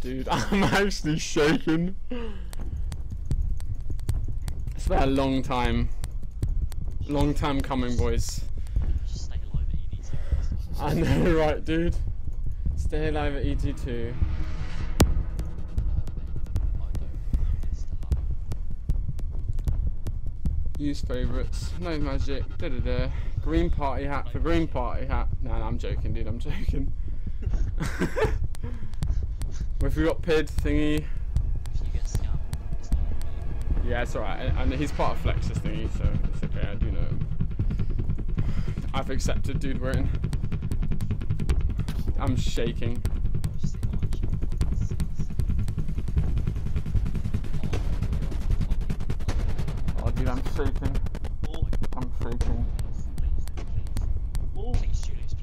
dude. I'm actually shaking. It's been a long time. Long time coming, boys. Just stay alive at ED2. I know, right, dude? Stay alive at ED2. Use favourites, no magic, da da da. Green party hat for green party hat. No, I'm joking, dude, I'm joking. If we got PID thingy. If you get scammed, it's not on me. Yeah, it's alright, and he's part of Flexus thingy, so it's okay, I do know him. I've accepted, dude, we're in. I'm shaking. I'm shaking. I'm shaking.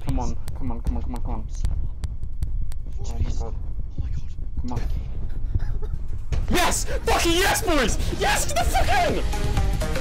Come on, come on, come on, come on, come on. Oh my god. Come on. Yes! Fucking yes, boys! Yes, get the fuck in!